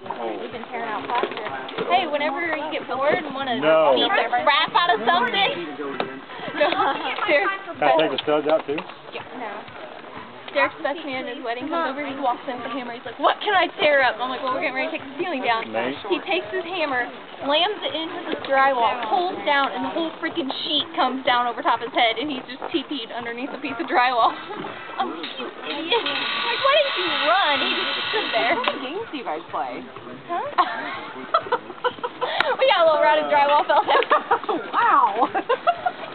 We've been tearing out plaster. Hey, whenever you get bored and want to beat the crap out of something. Can I take the studs out too? Yeah. No. Derek's best man at his wedding comes over, he walks in with a hammer, he's like, "What can I tear up?" I'm like, "Well, we're getting ready to take the ceiling down." He takes his hammer, slams it into the drywall, pulls down, and the whole freaking sheet comes down over top of his head, and he's just TP'd underneath a piece of drywall. I'm like, why didn't you run? He just stood there. What kind of games do you guys play? Huh? We got a little round of drywall fell down. Wow!